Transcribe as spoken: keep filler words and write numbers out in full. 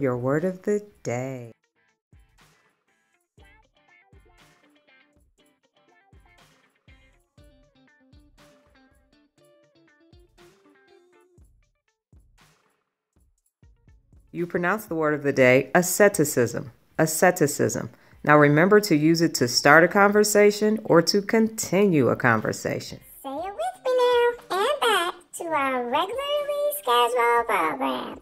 Your word of the day. You pronounce the word of the day, asceticism, asceticism. Now remember to use it to start a conversation or to continue a conversation. Say it with me now and back to our regularly scheduled program.